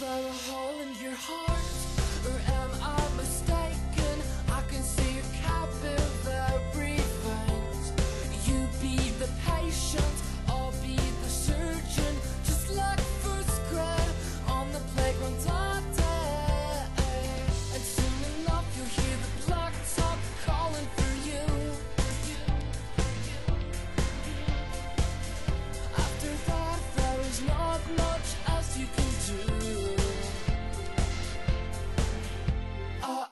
Is there a hole in your heart, or am I mistaken? I can see your capillary veins. You be the patient, I'll be the surgeon. Just like first grade on the playground that day. And soon enough you'll hear the blacktop calling for you. After that there is not much else you can do.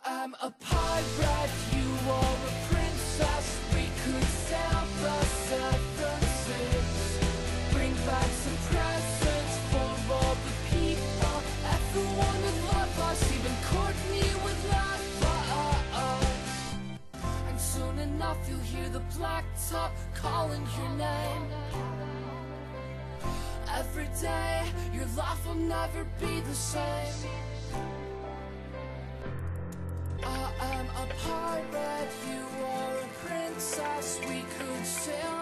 I'm a pirate, you are a princess. We could sail the seven seas. Bring back some presents for all the people. Everyone would love us, even Courtney would love us. And soon enough you'll hear the blacktop calling your name. Every day your life will never be the same. I'm a pirate, you are a princess, we could sail.